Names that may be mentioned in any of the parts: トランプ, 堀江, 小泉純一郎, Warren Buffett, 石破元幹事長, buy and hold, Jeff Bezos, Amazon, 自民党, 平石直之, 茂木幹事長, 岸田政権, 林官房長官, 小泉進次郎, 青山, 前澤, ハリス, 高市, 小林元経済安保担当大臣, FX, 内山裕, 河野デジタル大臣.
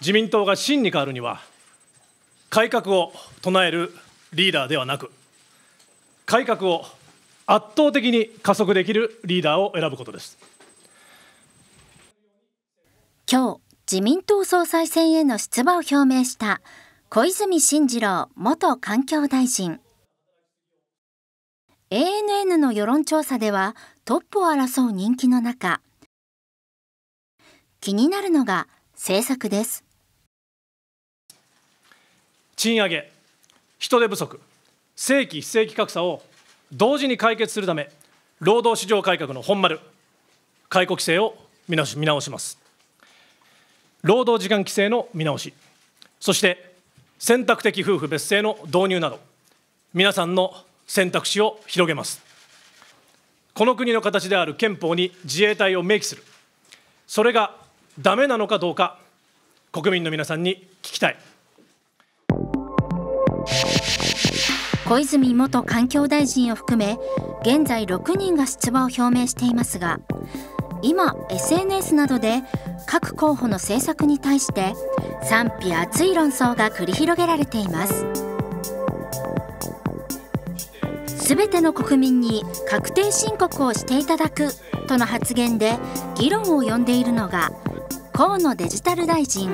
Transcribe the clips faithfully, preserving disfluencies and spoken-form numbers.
自民党が真に変わるには、改革を唱えるリーダーではなく、改革を圧倒的に加速できるリーダーを選ぶことです。今日、自民党総裁選への出馬を表明した小泉進次郎元環境大臣。エーエヌエヌ の世論調査ではトップを争う人気の中、気になるのが政策です。賃上げ、人手不足、正規・非正規格差を同時に解決するため、労働市場改革の本丸、解雇規制を見直し、見直します。労働時間規制の見直し、そして選択的夫婦別姓の導入など、皆さんの選択肢を広げます。この国の形である憲法に自衛隊を明記する、それがダメなのかどうか、国民の皆さんに聞きたい。小泉元環境大臣を含め、現在ろくにんが出馬を表明していますが、今 エスエヌエス などで各候補の政策に対して賛否厚い論争が繰り広げられています。すべての国民に確定申告をしていただくとの発言で議論を呼んでいるのが河野デジタル大臣。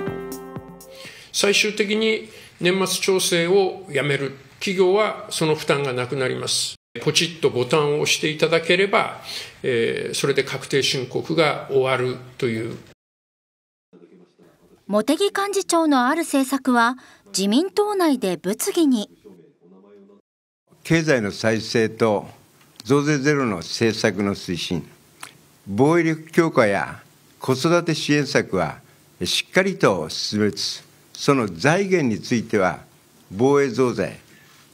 最終的に年末調整をやめる、企業はその負担がなくなります。ポチッとボタンを押していただければ、えー、それで確定申告が終わるという。茂木幹事長のある政策は自民党内で物議に。経済の再生と増税ゼロの政策の推進、防衛力強化や子育て支援策はしっかりと進めつつ、その財源については防衛増税、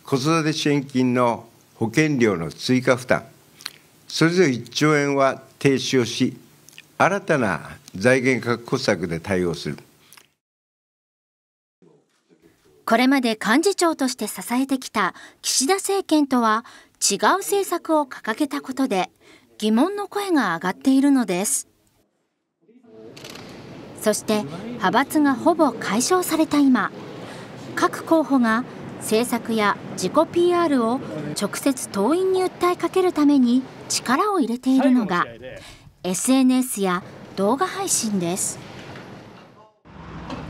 子育て支援金の保険料の追加負担、それぞれいっちょうえんは停止をし、新たな財源確保策で対応する。これまで幹事長として支えてきた岸田政権とは違う政策を掲げたことで疑問の声が上がっているのです。そして派閥がほぼ解消された今、各候補が政策や自己 ピーアール を直接党員に訴えかけるために力を入れているのが エスエヌエス や動画配信です。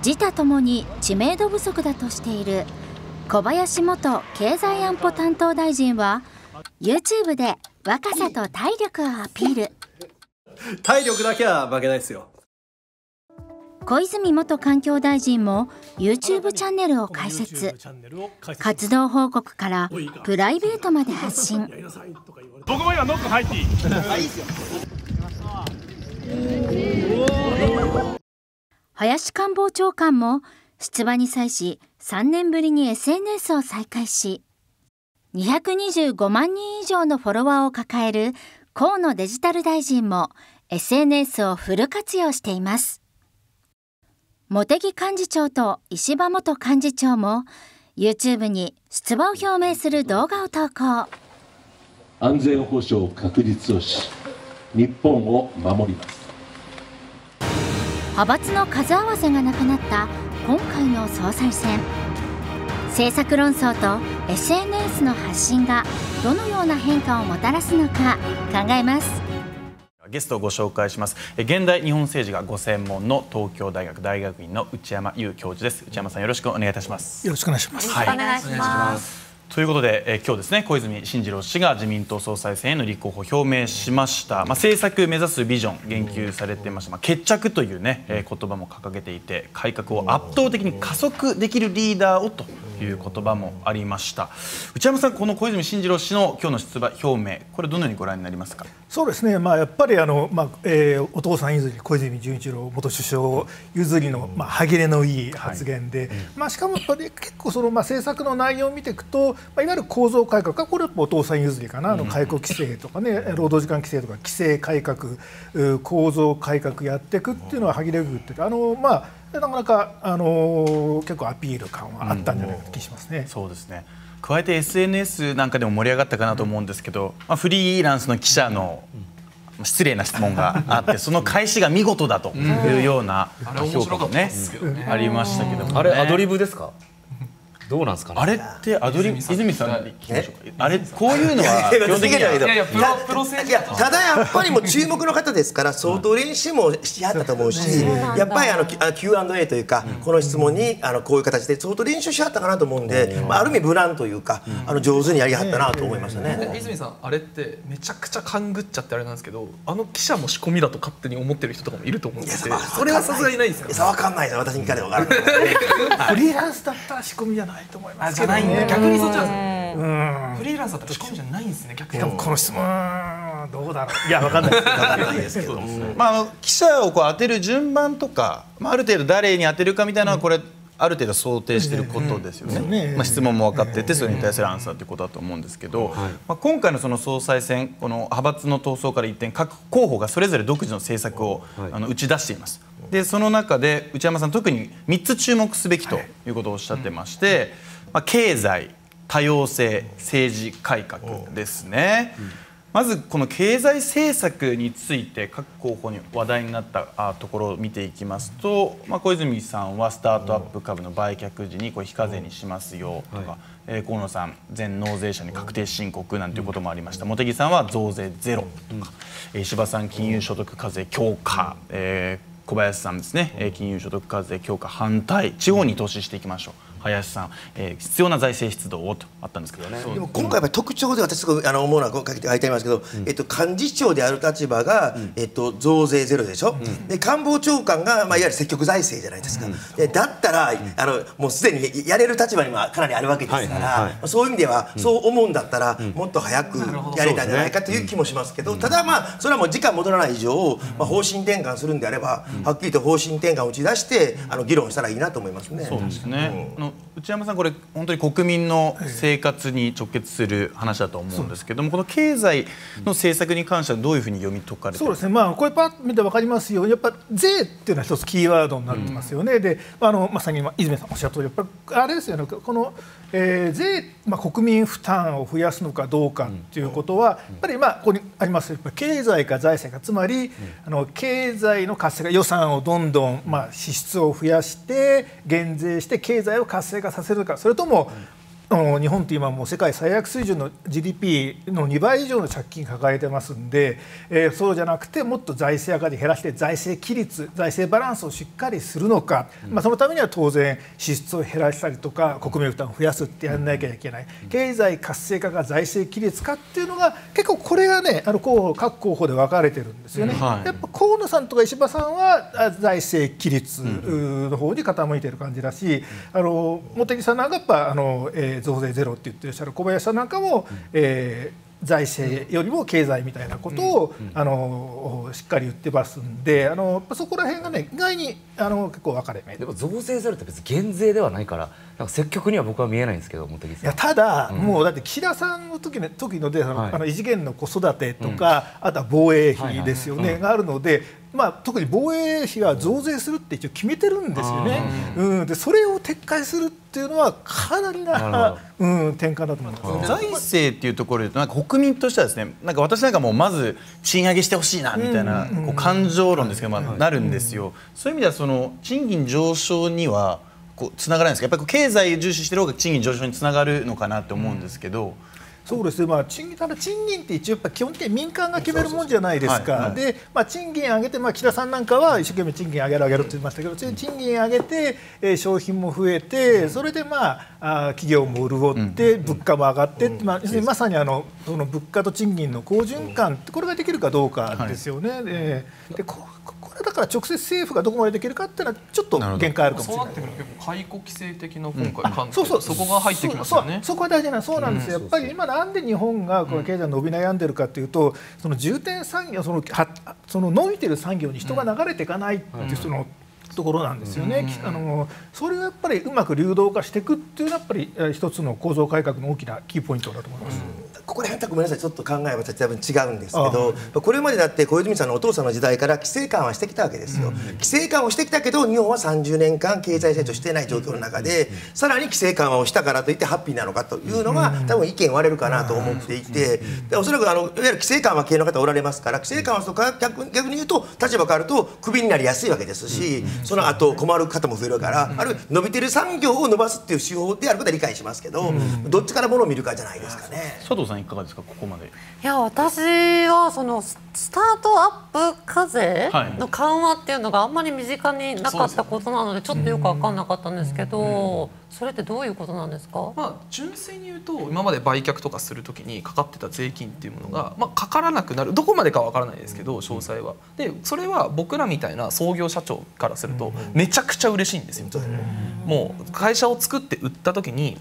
自他ともに知名度不足だとしている小林元経済安保担当大臣は ユーチューブ で若さと体力をアピール。体力だけは負けないですよ。小泉元環境大臣も ユーチューブ チャンネルを開設、活動報告からプライベートまで発信。僕も今ノック入っていい？林官房長官も出馬に際しさんねんぶりに エスエヌエス を再開し、にひゃくにじゅうごまんにん以上のフォロワーを抱える河野デジタル大臣も エスエヌエス をフル活用しています。茂木幹事長と石破元幹事長も ユーチューブ に出馬を表明する動画を投稿。安全保障確立をし、日本を守ります。派閥の数合わせがなくなった今回の総裁選、政策論争と エスエヌエス の発信がどのような変化をもたらすのか考えます。ゲストをご紹介します。現代日本政治がご専門の東京大学大学院の内山裕教授です。内山さん、よろしくお願いいたします。よろしくお願いします。はい、お願いします。ということで、え今日ですね、小泉進次郎氏が自民党総裁選への立候補を表明しました。まあ政策目指すビジョン言及されていました。まあ決着というね、え言葉も掲げていて、改革を圧倒的に加速できるリーダーをという言葉もありました。内山さん、この小泉進次郎氏の今日の出馬表明、これどのようにご覧になりますか。そうですね、まあ、やっぱりあの、まあえー、お父さん譲り、小泉純一郎元首相譲りの、まあ、歯切れのいい発言で、はい、まあ、しかも結構その、まあ、政策の内容を見ていくと、まあ、いわゆる構造改革がこれはお父さん譲りかな、あの解雇規制とか、ね、労働時間規制とか規制改革、構造改革やっていくっていうのは歯切れよくっていうか、あの、まあ、なかなかあの結構アピール感はあったんじゃないかと気しますね。うん、そうですね。加えて エスエヌエス なんかでも盛り上がったかなと思うんですけど、まあ、フリーランスの記者の失礼な質問があってその返しが見事だというような評価もねありましたけども、あれアドリブですか、どうなんですかね。あれってアドリブ、泉さん聞きましょうか。あれこういうのは基本的にはいやいやプロプロ選手、ただやっぱりもう注目の方ですから相当練習もしはったと思うし、やっぱりあの キューアンドエー というかこの質問にあのこういう形で相当練習しはったかなと思うんで、ある意味ブランというかあの上手にやりはったなと思いましたね。泉さんあれってめちゃくちゃ勘ぐっちゃってあれなんですけど、あの記者も仕込みだと勝手に思ってる人とかもいると思うんですけど、それはさすがにないんですよ。さわかんないです。私に聞かればわかる。フリーランスだったら仕込みじゃない。逆にそっちなんです。フリーランスだったら仕込みじゃないんですね。逆にでもこの質問どうだろう、いや分かんないです、分かんないですけど、まあ記者をこう当てる順番とか、まあある程度誰に当てるかみたいなのはこれある程度想定していることですよね。まあ質問も分かっててそれに対するアンサーということだと思うんですけど、まあ今回のその総裁選、この派閥の闘争から一転、各候補がそれぞれ独自の政策をあの打ち出しています。でその中で内山さん特にみっつ注目すべきということをおっしゃってまして、まあ経済、多様性、政治改革ですね。まずこの経済政策について各候補に話題になったところを見ていきますと、まあ、小泉さんはスタートアップ株の売却時にこれ非課税にしますよとか、はい、河野さん全納税者に確定申告なんていうこともありました。茂木さんは増税ゼロとか、うん、石破さん金融所得課税強化、うんえー、小林さんですね金融所得課税強化反対、地方に投資していきましょう、林さん、えー、必要な財政出動をとあったんですけどね。でも今回は特徴で私すごいあの思うのは書いてありますけど、うん、えっと幹事長である立場が、うん、えっと増税ゼロでしょ。うん、で官房長官がまあいわゆる積極財政じゃないですか。うん、だったら、うん、あのもうすでにやれる立場にもかなりあるわけですから、そういう意味では、うん、そう思うんだったら、うん、もっと早くやれたんじゃないかという気もしますけど、うん、ただまあそれはもう時間戻らない以上、まあ方針転換するんであれば、うん、はっきりと方針転換を打ち出してあの議論したらいいなと思いますね。そうですね。うん、内山さん、これ本当に国民の生活に直結する話だと思うんですけども、この経済の政策に関してはどういうふうに読み解かれているんですか。そうですね、まあ、これパッと見て分かりますように、やっぱ税っていうのは一つキーワードになってますよね。うん、であのまさに泉さんおっしゃった通り、やっぱりあれですよね、この、えー、税、まあ、国民負担を増やすのかどうかっていうことは、うん、やっぱりまあここにありますよ、経済か財政か、つまり、うん、あの経済の活性化、予算をどんどん、まあ、支出を増やして減税して経済を活性化させるか、それとも、うん、日本って今もう世界最悪水準の ジーディーピー のにばい以上の借金抱えてますんで、えー、そうじゃなくてもっと財政赤字減らして財政規律、財政バランスをしっかりするのか、うん、まあそのためには当然支出を減らしたりとか国民負担を増やすってやんなきゃいけない、うん、経済活性化か財政規律かっていうのが結構これがね、あの候補各候補で分かれてるんですよね。うん、はい、やっぱ河野さんとか石破さんは財政規律の方に傾いてる感じだし、うん、あの茂木さんなんかやっぱあの、えー増税ゼロって言ってらっしゃる小林さんなんかも、うん、えー、財政よりも経済みたいなことを、うん、あのしっかり言ってますんで、あのそこら辺がね意外にあの結構分かれ目でも、増税ゼロって別に減税ではないからなんか積極には僕は見えないんですけど、茂木さん。いやただ、うん、もうだって岸田さんの時の時ので、あの、はい、あの異次元の子育てとか、うん、あとは防衛費ですよねがあるので。まあ、特に防衛費は増税するって一応決めてるんですよね。うん、でそれを撤回するっていうのはかなりな、うん、転換だと思います。財政っていうところでなんか国民としてはですね、なんか私なんかもうまず賃上げしてほしいなみたいなこう感情論ですけど、まあ、なるんですよ。そういう意味ではその賃金上昇にはこうつながらないんですか。やっぱりこう経済重視してる方が賃金上昇につながるのかなって思うんですけど。うん、そうですね、まあ、賃金、ただ賃金って一応やっぱ基本的に民間が決めるもんじゃないですか。で、まあ、賃金上げて、まあ、岸田さんなんかは一生懸命賃金上げる上げるって言いましたけど、賃金上げて、えー、商品も増えて、それで、まあ、あ企業も潤って物価も上がって、まあ、要するにまさにあのその物価と賃金の好循環ってこれができるかどうかですよね。はい、ででこだから直接政府がどこまでできるかっていうのはちょっと限界あるかもしれない。そうなってくると解雇規制的な今回、うん、そうそう、そこが入ってきますよね。そこは大事な、そうなんですよ。やっぱり今なんで日本がこの経済伸び悩んでるかというと、その重点産業、そのはその伸びてる産業に人が流れていかないっていうそのところなんですよね。あのそれをやっぱりうまく流動化していくっていうのはやっぱり一つの構造改革の大きなキーポイントだと思います。うん、ここら辺はごめんなさい、ちょっと考えは多分違うんですけど、これまでだって小泉さんのお父さんの時代から規制緩和してきたわけですよ。規制緩和をしてきたけど日本はさんじゅうねんかん経済成長していない状況の中でさらに規制緩和をしたからといってハッピーなのかというのが多分意見割れるかなと思っていて、おそらくあのいわゆる規制緩和系の方おられますから、規制緩和とか逆に言うと立場変わるとクビになりやすいわけですし、その後困る方も増えるから、あるいは伸びてる産業を伸ばすっていう手法であることは理解しますけど、どっちからものを見るかじゃないですかね。佐藤さんいかがですか、ここまで。いや、私はそのスタートアップ課税の緩和っていうのがあんまり身近になかったことなのでちょっとよく分かんなかったんですけど、それってどういうことなんですか。まあ、純粋に言うと今まで売却とかするときにかかってた税金っていうものが、まあ、かからなくなる、どこまでかは分からないですけど詳細は。でそれは僕らみたいな創業社長からするとめちゃくちゃ嬉しいんですよ。もう会社を作って売ったときに、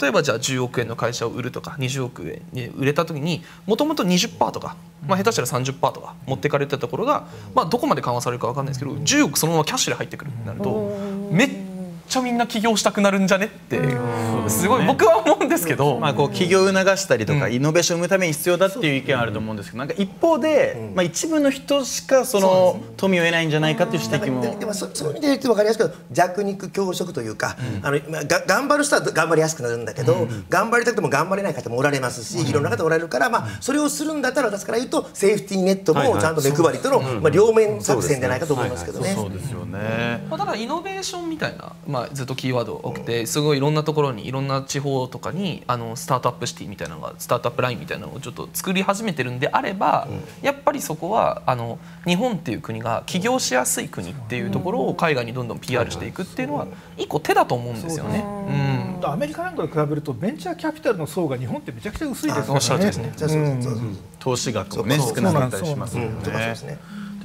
例えばじゃあじゅうおくえんの会社を売るとかにじゅうおくえんで売れたときにもともと にじゅっパーセント とか、まあ、下手したら さんじゅっパーセント とか持ってかれてたところが、まあ、どこまで緩和されるか分からないですけどじゅうおくそのままキャッシュで入ってくるってなるとめっちゃみんな起業したくなるんじゃねってすごい僕は思うんですけど、まあこう起業を促したりとかイノベーションを生むために必要だっていう意見はあると思うんですけど、なんか一方でまあ一部の人しかその富を得ないんじゃないかっていう指摘も。でもそういう意味で言うと分かりやすく弱肉強食というか、あの頑張る人は頑張りやすくなるんだけど、頑張りたくても頑張れない方もおられますし、いろんな方おられるから、まあそれをするんだったら私から言うとセーフティーネットもちゃんと目配りとのまあ両面作戦じゃないかと思いますけどね。そうですよね。だからイノベーションみたいな、まあずっとキーワード多くて、すごいいろんなところにいろんな地方とかにあのスタートアップシティみたいなのがスタートアップラインみたいなのをちょっと作り始めてるんであれば、やっぱりそこはあの日本っていう国が起業しやすい国っていうところを海外にどんどん ピーアール していくっていうのは一個手だと思うんですよね。うん、アメリカなんかと比べるとベンチャーキャピタルの層が日本ってめちゃくちゃ薄いですからね。投資額もね少なかったりしますよね。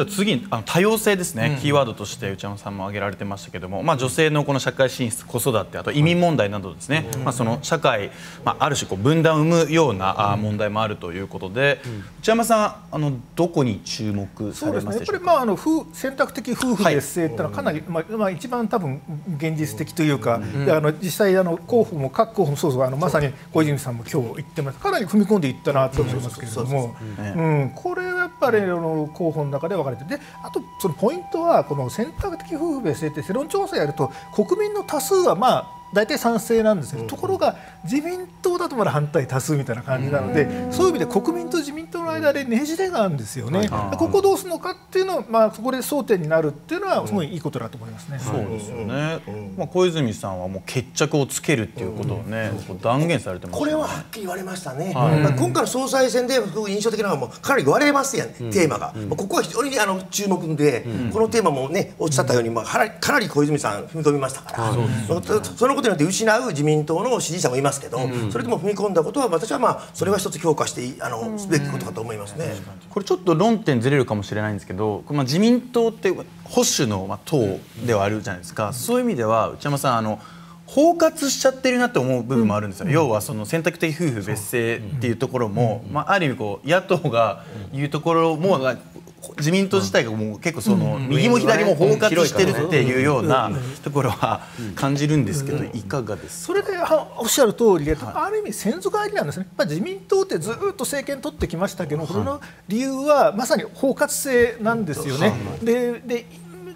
次、あの多様性ですね、うん、キーワードとして内山さんも挙げられてましたけども、まあ、女性のこの社会進出、子育て、あと移民問題などですね、うん、まあその社会、まあ、ある種こう分断を生むような問題もあるということで、うん、内山さんあのどこに注目されますでしょうか。やっぱりまああの選択的夫婦別姓というのはかなり、まあまあ、一番多分現実的というか、うん、あの実際あの候補も各候補もそうそう、あのまさに小泉さんも今日言ってますかなり踏み込んでいったなと思いますけれども、これはやっぱりの候補の中ではで、あとそのポイントはこの選択的夫婦別姓って世論調査やると国民の多数はまあ大体賛成なんですよ、うん、ところが自民党だとまだ反対多数みたいな感じなので、うん、そういう意味で国民と自民党の間でねじれがあるんですよね、うん、ここをどうするのかっていうのは、まあ、そこで争点になるっていうのはすごいいいことだと思いますね。そうですよね、うん、まあ小泉さんはもう決着をつけるっていうことをね、うん、断言されてます、ね、これははっきり言われましたね、はい、まあ今回の総裁選で印象的なのはもうかなり言われますやん、ね、うん、テーマが、うん、ここは非常にあの注目で、うん、このテーマもねおっしゃったように、まあ、かなり小泉さん踏み込みましたから、うんことによって失う自民党の支持者もいますけど、うん、それでも踏み込んだことは私はまあそれは一つ評価してあのすべきことかと思いますね。うんうん、これちょっと論点ずれるかもしれないんですけど、まあ、自民党って保守の党ではあるじゃないですか。そういう意味では内山さんあの包括しちゃってるなって思う部分もあるんですよ、うん、要はその選択的夫婦別姓っていうところも、まあ、ある意味こう野党が言うところも、うん自民党自体がもう結構その右も左も包括してるっていうようなところは感じるんですけど、いかがですか。それでおっしゃる通りで、ある意味先祖返りなんですね。まあ自民党ってずっと政権取ってきましたけど、その理由はまさに包括性なんですよね。で、で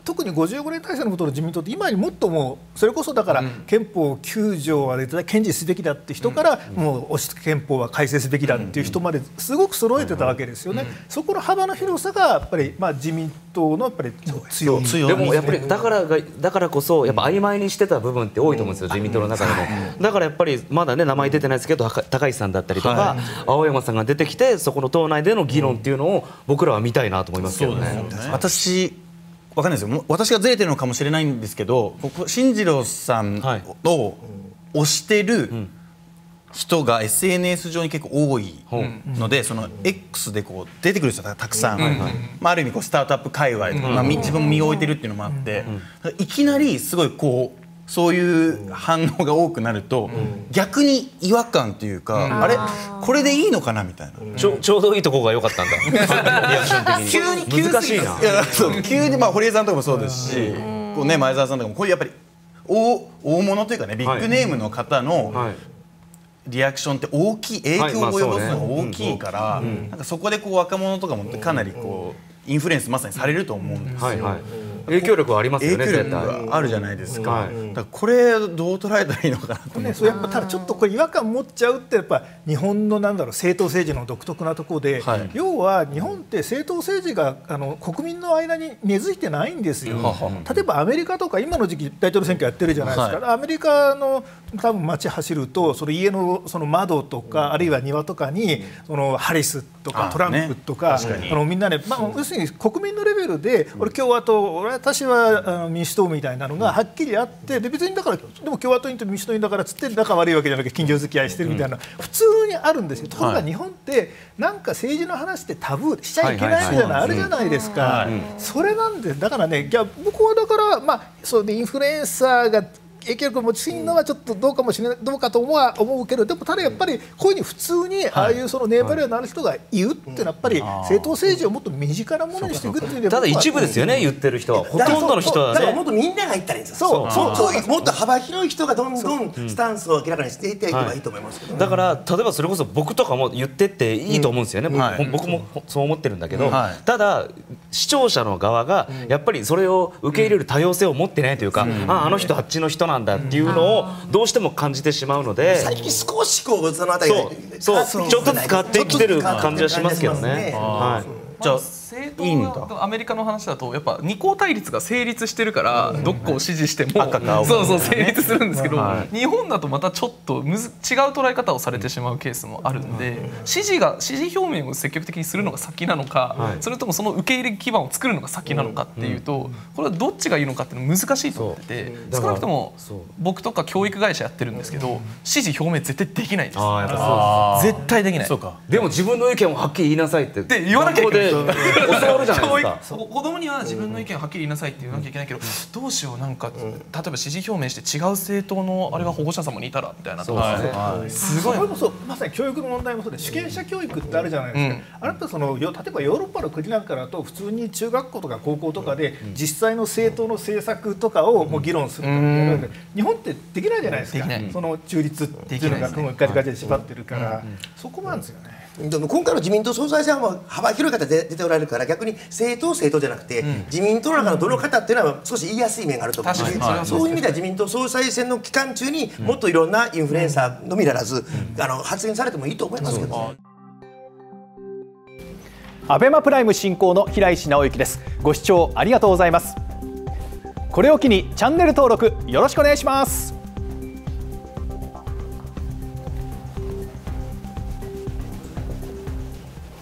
特にごじゅうごねん体制のことの自民党って今よりもっともうそれこそだから憲法きゅうじょうは堅持すべきだって人からもう押し憲法は改正すべきだっていう人まですごく揃えてたわけですよね。そこの幅の広さがやっぱりまあ自民党のやっぱり強い。でもやっぱりだからがだからこそやっぱ曖昧にしてた部分って多いと思うんですよ、自民党の中でも。だからやっぱりまだね名前出てないですけど高市さんだったりとか青山さんが出てきて、そこの党内での議論っていうのを僕らは見たいなと思いますけどね。私わかんないですよ、私がずれてるのかもしれないんですけど、進次郎さんを推してる人が エスエヌエス 上に結構多いので、その エックス でこう出てくる人がたくさん、まあ、ある意味こうスタートアップ界隈とか、まあ、自分も身を置いてるっていうのもあって、いきなりすごいこう。そういう反応が多くなると逆に違和感というか、あれこれでいいのかなみたいな、ちょうどいいところが良かったんだ。急に難しいな。急にまあ堀江さんとかもそうですし、こうね前澤さんとかもこういうやっぱり大物というかねビッグネームの方のリアクションって大きい影響を及ぼすのが大きいから、なんかそこでこう若者とかもかなりこうインフルエンスまさにされると思うんですよ。影響力はありますよね。影響力があるじゃないですか。だからこれどう捉えたらいいのかなと思って、やっぱただちょっとこれ違和感持っちゃうって、やっぱ日本のなんだろう政党政治の独特なところで、はい、要は日本って政党政治があの国民の間に根付いてないんですよ。例えばアメリカとか今の時期大統領選挙やってるじゃないですか、はい、アメリカの多分街走るとその家のその窓とかあるいは庭とかにそのハリスとかトランプとかあのみんなね、まあ要するに国民のレベルで俺共和党俺私は民主党みたいなのがはっきりあって、で別にだからでも共和党員と民主党員だからつって仲悪いわけじゃなくて近所付き合いしてるみたいな普通にあるんですよ。ところが日本ってなんか政治の話ってタブーしちゃいけないみたいなあるじゃないですか。それなんでだからね、僕はだからまあそれでインフルエンサーが影響力を持ちすぎるのはちょっとどうかもしれない、どうかと思は思うけど、でもただやっぱりこういうふうに普通にああいうそのネーバルのある人が言うっていうのはやっぱり政党政治をもっと身近なものにしていくっていう、ただ一部ですよね、言ってる人は。ほとんどの人はだからもっとみんなが言ったらいいんですよ。そうそうそう、もっと幅広い人がどんどんスタンスを明らかにしていっていけばいいと思いますけど、だから例えばそれこそ僕とかも言ってっていいと思うんですよね。僕もそう思ってるんだけど、ただ視聴者の側がやっぱりそれを受け入れる多様性を持ってないというか、ああの人あっちの人なんだっていうのをどうしても感じてしまうので、最近少しこうそのあたりがちょっと使ってきてる感じはしますけどね。政党とアメリカの話だとやっぱ二項対立が成立してるからどっこを支持してもそうそう成立するんですけど、日本だとまたちょっとむず違う捉え方をされてしまうケースもあるんで、支持が支持表明を積極的にするのが先なのか、それともその受け入れ基盤を作るのが先なのかっていうと、これはどっちがいいのかっていうの難しいと思ってて、少なくとも僕とか教育会社やってるんですけど、支持表明絶対できないです。絶対できない。でも自分の意見をはっきり言いなさいって言わなきゃいけない。子供には自分の意見をはっきり言いなさいって言わなきゃいけないけど、どうしよう、なんか例えば支持表明して違う政党のあれが保護者様にいたらみたいなとか、すごい。それこそまさに教育の問題もそうで、主権者教育ってあるじゃないですか。あなたその例えばヨーロッパの国なんかだと普通に中学校とか高校とかで実際の政党の政策とかをもう議論するみたいな。日本ってできないじゃないですか。その中立っていうのがもうガチガチで縛ってるから、そこなんですよね。でも今回の自民党総裁選は幅広い方で出ておられるから、逆に政党政党じゃなくて自民党の中のどの方っていうのは少し言いやすい面があると思うので、そういう意味では自民党総裁選の期間中にもっといろんなインフルエンサーのみならずあの発言されてもいいと思いますけど。アベマプライム進行の平石直之です。ご視聴ありがとうございます。これを機にチャンネル登録よろしくお願いします。